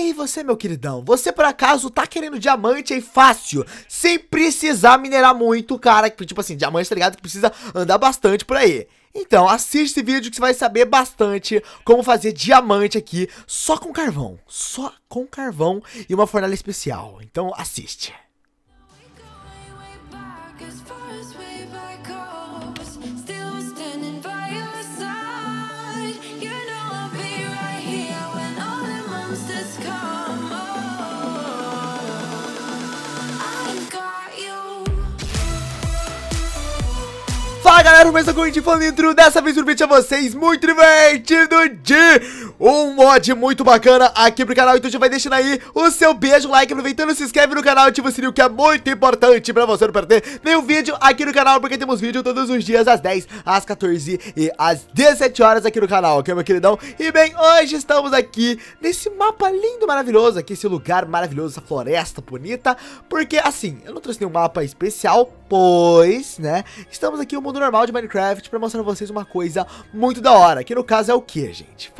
aí você, meu queridão, você por acaso tá querendo diamante aí fácil, sem precisar minerar muito, cara, tipo assim, diamante, tá ligado, que precisa andar bastante por aí. Então, assiste esse vídeo que você vai saber bastante como fazer diamante aqui só com carvão e uma fornalha especial. Então, assiste. Fala galera, mais um de Nitro, dessa vez eu vídeo a vocês muito divertido de um mod muito bacana aqui pro canal. Então já vai deixando aí o seu beijo, like, aproveitando, se inscreve no canal, ativa o sininho que é muito importante pra você não perder nenhum vídeo aqui no canal, porque temos vídeo todos os dias às 10, às 14 e às 17 horas aqui no canal, ok meu queridão? E bem, hoje estamos aqui nesse mapa lindo, maravilhoso, aqui esse lugar maravilhoso, essa floresta bonita, porque assim, eu não trouxe nenhum mapa especial, pois, né, estamos aqui no mundo normal de Minecraft para mostrar pra vocês uma coisa muito da hora, que no caso é o que, gente?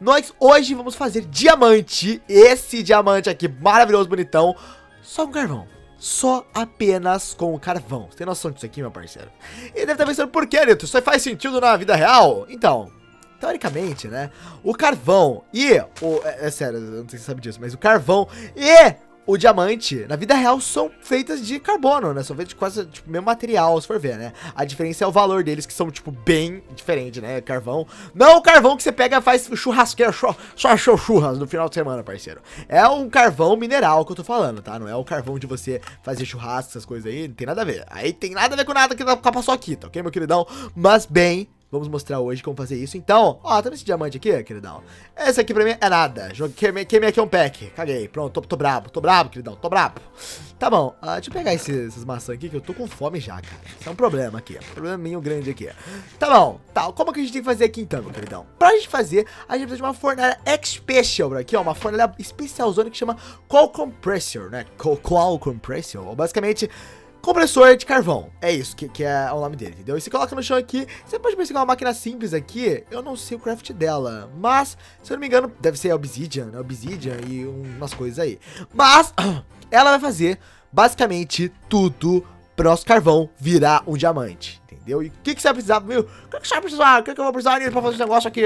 Nós hoje vamos fazer diamante, esse diamante aqui maravilhoso, bonitão, só com carvão. Só apenas com o carvão. Você tem noção disso aqui, meu parceiro? E deve estar pensando, por que, Nitro? Isso faz sentido na vida real? Então, teoricamente, né, o carvão e o... É sério, eu não sei se você sabe disso, mas o carvão e... o diamante, na vida real, são feitas de carbono, né? São feitas de quase, tipo, mesmo material, se for ver, né? A diferença é o valor deles, que são, tipo, bem diferente, né? Carvão. Não o carvão que você pega e faz churrasqueira, churras no final de semana, parceiro. É um carvão mineral que eu tô falando, tá? Não é o carvão de você fazer churrasco, essas coisas aí, não tem nada a ver. Aí tem nada a ver com nada que passou aqui, tá ok, meu queridão? Mas bem... vamos mostrar hoje como fazer isso. Então, ó, tá nesse diamante aqui, queridão. Esse aqui pra mim é nada. Queimei aqui um pack. Caguei. Pronto, tô brabo, queridão. Tô brabo. Tá bom. Deixa eu pegar essas maçãs aqui, que eu tô com fome já, cara. Isso é um problema aqui. Um probleminho grande aqui. Tá bom. Tá, como que a gente tem que fazer aqui então, meu queridão? Pra gente fazer, a gente precisa de uma fornalha special aqui, ó. Uma fornalha especialzona que chama Coal Compressor, né? Coal Compressor. Basicamente... compressor de carvão, é isso que é o nome dele, entendeu? E você coloca no chão aqui, você pode pegar uma máquina simples aqui, eu não sei o craft dela, mas, se eu não me engano, deve ser obsidian, né? Obsidian e umas coisas aí. Mas, ela vai fazer, basicamente, tudo pro nosso carvão virar um diamante, entendeu? E o que você vai precisar, meu? O que você vai precisar? O que eu vou precisar pra fazer esse negócio aqui?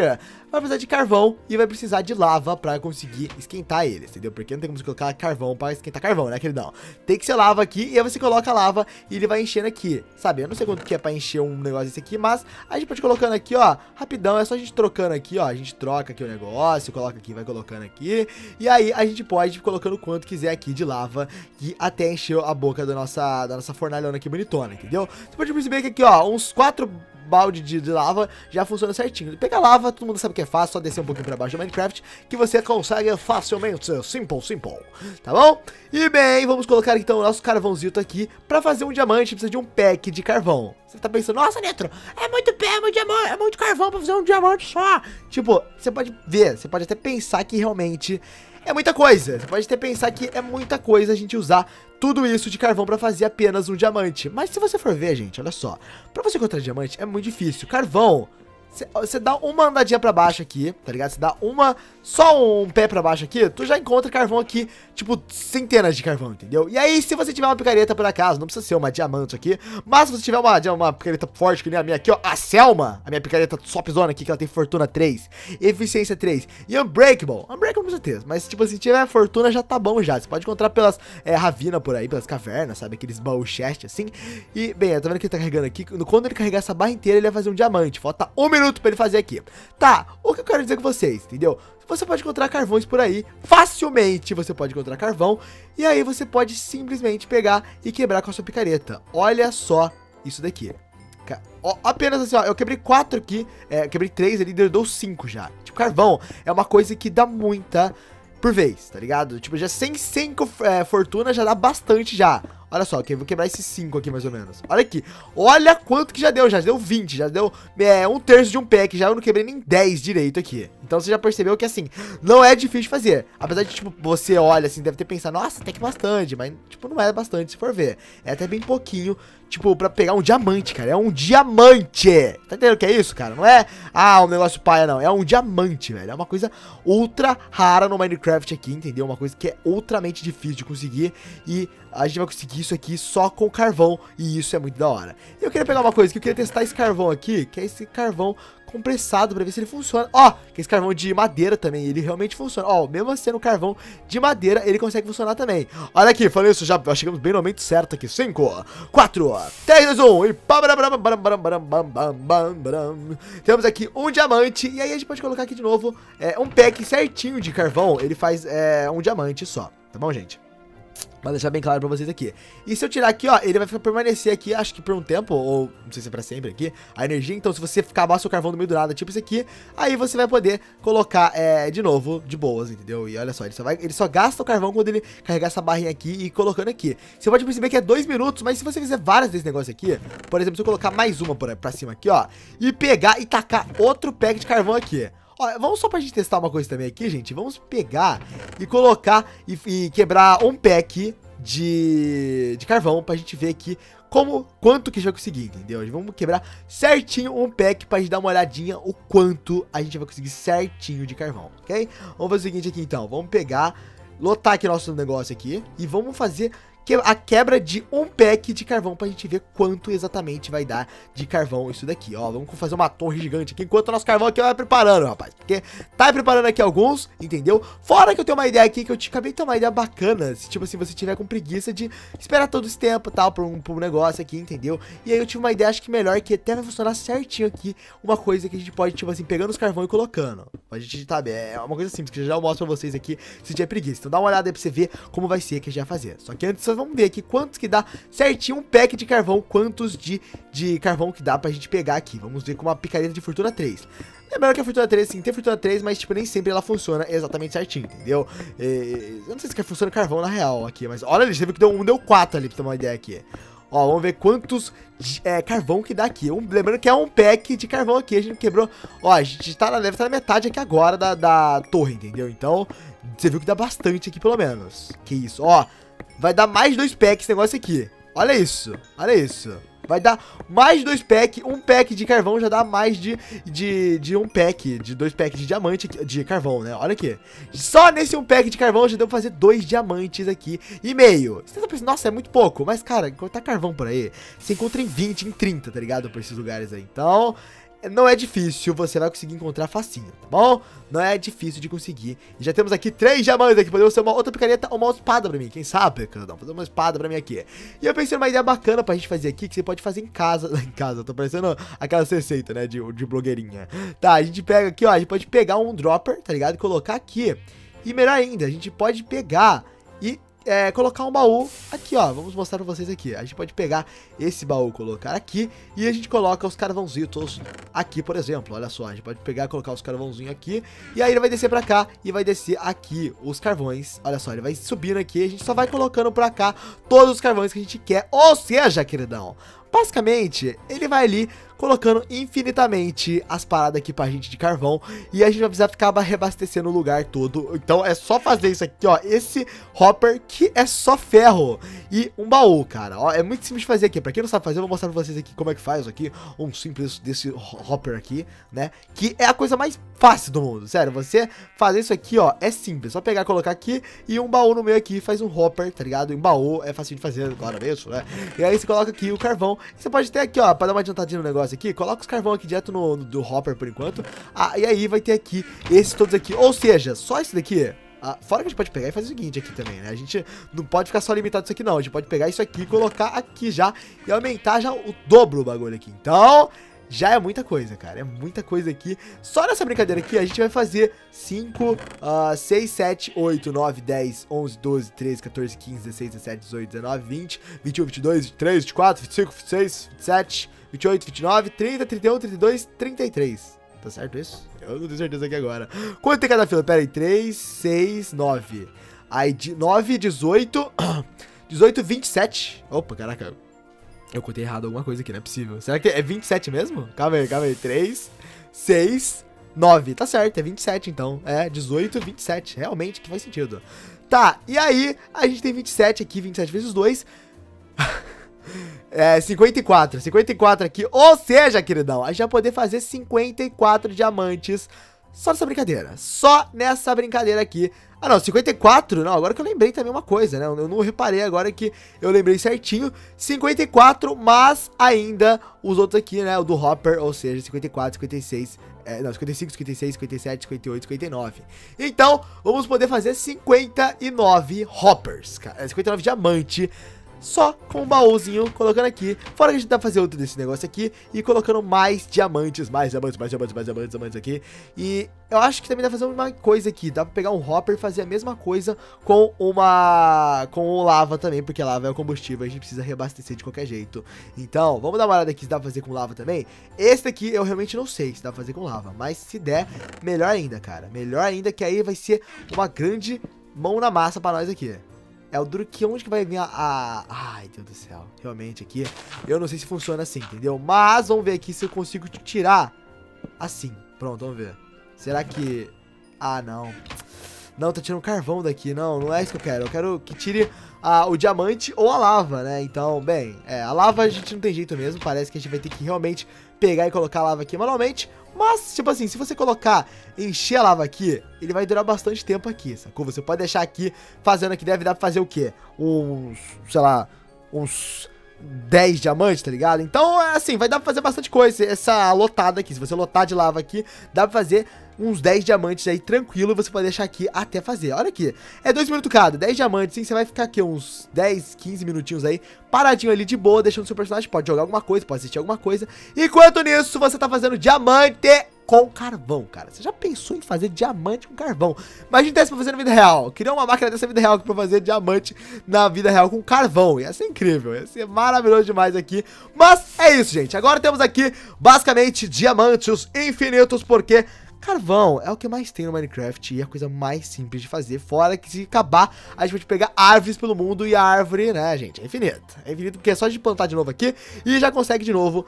Vai precisar de carvão e vai precisar de lava pra conseguir esquentar ele, entendeu? Porque não tem como você colocar carvão pra esquentar carvão, né, queridão? Tem que ser lava aqui e aí você coloca a lava e ele vai enchendo aqui, sabe? Eu não sei quanto que é pra encher um negócio desse aqui, mas a gente pode colocando aqui, ó, rapidão, é só a gente trocando aqui, ó, a gente troca aqui o negócio, coloca aqui, vai colocando aqui, e aí a gente pode ir colocando o quanto quiser aqui de lava e até encher a boca da nossa fornalhona aqui bonitona, entendeu? Você pode perceber que aqui, ó, uns 4 balde de lava já funciona certinho. Pegar lava, todo mundo sabe que é fácil, só descer um pouquinho pra baixo do Minecraft que você consegue facilmente. Simple, tá bom? E bem, vamos colocar então o nosso carvãozinho aqui. Pra fazer um diamante precisa de um pack de carvão. Você tá pensando, nossa, Nitro, é muito carvão pra fazer um diamante só. Tipo, você pode ver, você pode até pensar que realmente é muita coisa. Você pode até pensar que é muita coisa a gente usar tudo isso de carvão pra fazer apenas um diamante. Mas se você for ver, gente, olha só. Pra você encontrar diamante é muito difícil. Carvão, você dá uma andadinha pra baixo aqui, tá ligado? Você dá só um pé pra baixo aqui, tu já encontra carvão aqui, tipo, centenas de carvão, entendeu? E aí, se você tiver uma picareta por acaso, não precisa ser uma diamante aqui, mas se você tiver uma picareta forte, que nem a minha aqui, ó, a Selma, a minha picareta topzona aqui, que ela tem Fortuna 3, Eficiência 3 e Unbreakable. Unbreakable não precisa ter, mas, tipo, se tiver Fortuna já tá bom já. Você pode encontrar pelas ravinas por aí, pelas cavernas, sabe? Aqueles baú chest, assim. E, bem, tá vendo que ele tá carregando aqui? Quando ele carregar essa barra inteira, ele vai fazer um diamante. Falta 1 minuto pra ele fazer aqui. Tá, o que eu quero dizer com vocês, entendeu? Você pode encontrar carvões por aí, facilmente você pode encontrar carvão, e aí você pode simplesmente pegar e quebrar com a sua picareta. Olha só isso daqui. Apenas assim, ó, eu quebrei 4 aqui, quebrei 3 ali, deu 5 já. Tipo, carvão é uma coisa que dá muita por vez, tá ligado? Tipo, já 105 fortuna já dá bastante já. Olha só, okay, vou quebrar esses 5 aqui mais ou menos. Olha aqui, olha quanto que já deu 20, já deu 1/3 de um pack, já eu não quebrei nem 10 direito aqui. Então você já percebeu que assim, não é difícil de fazer. Apesar de, tipo, você olha assim, deve ter pensado, nossa, até que bastante, mas tipo, não é bastante se for ver. É até bem pouquinho tipo, pra pegar um diamante, cara. É um diamante. Tá entendendo o que é isso, cara? Não é, ah, um negócio paia, não. É um diamante, velho. É uma coisa ultra rara no Minecraft aqui, entendeu? Uma coisa que é ultramente difícil de conseguir. E a gente vai conseguir isso aqui só com carvão. E isso é muito da hora. E eu queria pegar uma coisa que eu queria testar esse carvão aqui, que é esse carvão compressado, pra ver se ele funciona. Ó, que esse carvão de madeira também, ele realmente funciona. Ó, mesmo sendo carvão de madeira, ele consegue funcionar também. Olha aqui, falei isso, já chegamos bem no momento certo aqui. 5, 4, 3, 2, 1 e... Temos aqui um diamante. E aí a gente pode colocar aqui de novo um pack certinho de carvão. Ele faz um diamante só, tá bom, gente? Vou deixar bem claro pra vocês aqui. E se eu tirar aqui, ó, ele vai permanecer aqui, acho que por um tempo, ou não sei se é pra sempre aqui, a energia. Então, se você acabar seu carvão no meio do nada, tipo isso aqui, aí você vai poder colocar de novo, de boas, entendeu? E olha só, ele só gasta o carvão quando ele carregar essa barrinha aqui e ir colocando aqui. Você pode perceber que é 2 minutos, mas se você fizer várias desse negócio aqui, por exemplo, se eu colocar mais uma pra cima aqui, ó, e pegar e tacar outro pack de carvão aqui. Ó, vamos só pra gente testar uma coisa também aqui, gente. Vamos pegar e colocar e quebrar um pack de carvão pra gente ver aqui quanto que a gente vai conseguir, entendeu? Vamos quebrar certinho um pack pra gente dar uma olhadinha o quanto a gente vai conseguir certinho de carvão, ok? Vamos fazer o seguinte aqui então, vamos pegar, lotar aqui nosso negócio aqui e vamos fazer a quebra de um pack de carvão pra gente ver quanto exatamente vai dar de carvão isso daqui, ó. Vamos fazer uma torre gigante aqui, enquanto o nosso carvão aqui vai preparando, rapaz, porque tá preparando aqui alguns, entendeu? Fora que eu tenho uma ideia aqui, que eu te acabei de ter uma ideia bacana, se tipo assim, você tiver com preguiça de esperar todo esse tempo, tal, pra um negócio aqui, entendeu? E aí eu tive uma ideia, acho que melhor, que até vai funcionar certinho aqui, uma coisa que a gente pode, tipo assim, pegando os carvão e colocando. A gente tá, é uma coisa simples, que eu já mostro pra vocês aqui, se tiver preguiça. Então dá uma olhada aí pra você ver como vai ser que a gente vai fazer. Só que antes, vamos ver aqui quantos que dá certinho um pack de carvão, quantos de carvão que dá pra gente pegar aqui. Vamos ver com uma picareta de Fortuna 3. Lembrando que a Fortuna 3, sim, tem Fortuna 3, mas, tipo, nem sempre ela funciona exatamente certinho, entendeu? E, eu não sei se funciona carvão na real aqui, mas olha ali, você viu que deu 1, deu 4 ali, pra ter uma ideia aqui. Ó, vamos ver quantos carvão que dá aqui. Lembrando que é um pack de carvão aqui, a gente quebrou. Ó, a gente tá deve estar na metade aqui agora da torre, entendeu? Então, você viu que dá bastante aqui, pelo menos. Que isso, ó. Vai dar mais 2 packs esse negócio aqui. Olha isso, olha isso. Vai dar mais 2 packs. Um pack de carvão já dá mais de 1 pack. De 2 packs de diamante, de carvão, né? Olha aqui. Só nesse 1 pack de carvão já deu pra fazer 2 diamantes aqui e meio. Você tá pensando, nossa, é muito pouco. Mas, cara, encontrar carvão por aí, você encontra em 20, em 30, tá ligado? Por esses lugares aí. Então... não é difícil, você vai conseguir encontrar facinho, tá bom? Não é difícil de conseguir. E já temos aqui 3 diamantes aqui, poderia ser uma outra picareta ou uma espada pra mim, quem sabe, cara, não, fazer uma espada pra mim aqui. E eu pensei numa ideia bacana pra gente fazer aqui, que você pode fazer em casa, tá parecendo aquela receita, né, de blogueirinha. Tá, a gente pega aqui, ó, a gente pode pegar um dropper, tá ligado, e colocar aqui. E melhor ainda, a gente pode pegar e... colocar um baú aqui, ó. Vamos mostrar pra vocês aqui. A gente pode pegar esse baú, colocar aqui, e a gente coloca os carvãozinhos aqui, por exemplo. Olha só, a gente pode pegar e colocar os carvãozinhos aqui, e aí ele vai descer pra cá, e vai descer aqui os carvões. Olha só, ele vai subindo aqui, a gente só vai colocando pra cá todos os carvões que a gente quer. Ou seja, queridão, basicamente, ele vai ali colocando infinitamente as paradas aqui pra gente de carvão. E a gente vai precisar ficar reabastecendo o lugar todo. Então é só fazer isso aqui, ó. Esse hopper que é só ferro e um baú, cara. Ó, é muito simples de fazer aqui. Pra quem não sabe fazer, eu vou mostrar pra vocês aqui como é que faz aqui. Um simples desse hopper aqui, né? Que é a coisa mais fácil do mundo. Sério, você fazer isso aqui, ó, é simples. Só pegar, colocar aqui e um baú no meio aqui. Faz um hopper, tá ligado? E um baú é fácil de fazer agora mesmo, né? E aí você coloca aqui o carvão. Você pode ter aqui, ó, pra dar uma adiantadinha no negócio aqui, coloca os carvão aqui direto do hopper por enquanto, e aí vai ter aqui esses todos aqui, ou seja, só esse daqui. Fora que a gente pode pegar e fazer o seguinte aqui também, né? A gente não pode ficar só limitado isso aqui não, a gente pode pegar isso aqui, colocar aqui já e aumentar já o dobro o bagulho aqui. Então... já é muita coisa, cara, é muita coisa aqui. Só nessa brincadeira aqui a gente vai fazer 5, 6, 7, 8, 9, 10, 11, 12, 13, 14, 15, 16, 17, 18, 19, 20, 21, 22, 23, 24, 25, 26, 27, 28, 29, 30, 31, 32, 33. Tá certo isso? Eu não tenho certeza aqui agora. Quanto tem cada fila? Pera aí, 3, 6, 9. Aí de 9, 18, 18, 27. Opa, caraca. Eu contei errado alguma coisa aqui, não é possível. Será que é 27 mesmo? Calma aí, calma aí. 3, 6, 9. Tá certo, é 27 então. É 18, 27. Realmente que faz sentido. Tá, e aí a gente tem 27 aqui, 27 vezes 2. É, 54. 54 aqui. Ou seja, queridão, a gente vai poder fazer 54 diamantes só nessa brincadeira. Só nessa brincadeira aqui. Ah, não, 54? Não, agora que eu lembrei também uma coisa, né? Eu não reparei agora que eu lembrei certinho. 54, mas ainda os outros aqui, né? O do Hopper, ou seja, 54, 56... É, não, 55, 56, 57, 58, 59. Então, vamos poder fazer 59 Hoppers, cara. 59 diamante. Só com um baúzinho, colocando aqui. Fora que a gente dá pra fazer outro desse negócio aqui. E colocando mais diamantes, mais diamantes aqui. E eu acho que também dá pra fazer uma coisa aqui. Dá pra pegar um hopper e fazer a mesma coisa com uma... com lava também, porque lava é o combustível. A gente precisa reabastecer de qualquer jeito. Então, vamos dar uma olhada aqui se dá pra fazer com lava também. Esse daqui eu realmente não sei se dá pra fazer com lava. Mas se der, melhor ainda, cara. Melhor ainda, que aí vai ser uma grande mão na massa pra nós aqui. É o duro que onde que vai vir a... Ai, Deus do céu. Realmente aqui, eu não sei se funciona assim, entendeu? Mas vamos ver aqui se eu consigo tirar assim. Pronto, vamos ver. Será que... Ah, não. Não, tá tirando carvão daqui. Não, não é isso que eu quero. Eu quero que tire o diamante ou a lava, né? Então, bem, a lava a gente não tem jeito mesmo. Parece que a gente vai ter que realmente pegar e colocar a lava aqui manualmente. Mas, tipo assim, se você colocar, encher a lava aqui, ele vai durar bastante tempo aqui, sacou? Você pode deixar aqui, fazendo aqui, deve dar pra fazer o quê? Uns, sei lá, uns 10 diamantes, tá ligado? Então, assim, vai dar pra fazer bastante coisa, essa lotada aqui. Se você lotar de lava aqui, dá pra fazer uns 10 diamantes aí, tranquilo, você pode deixar aqui até fazer. Olha aqui, é 2 minutos cada, 10 diamantes, sim, você vai ficar aqui uns 10, 15 minutinhos aí, paradinho ali de boa, deixando o seu personagem, pode jogar alguma coisa, pode assistir alguma coisa. Enquanto nisso, você tá fazendo diamante com carvão, cara. Você já pensou em fazer diamante com carvão? Imagina dessa pra fazer na vida real. Eu queria uma máquina dessa vida real pra fazer diamante na vida real com carvão. Ia ser incrível, ia ser maravilhoso demais aqui. Mas é isso, gente. Agora temos aqui, basicamente, diamantes infinitos, porque... carvão é o que mais tem no Minecraft e é a coisa mais simples de fazer, fora que se acabar, a gente pode pegar árvores pelo mundo e a árvore, né, gente, é infinita. É infinito porque é só de plantar de novo aqui e já consegue de novo.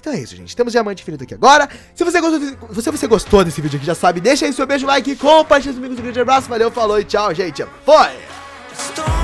Então é isso, gente. Temos diamante infinito aqui agora. Se você gostou desse vídeo aqui, já sabe, deixa aí seu beijo, like, compartilha comigo, um grande abraço, valeu, falou e tchau, gente. Foi!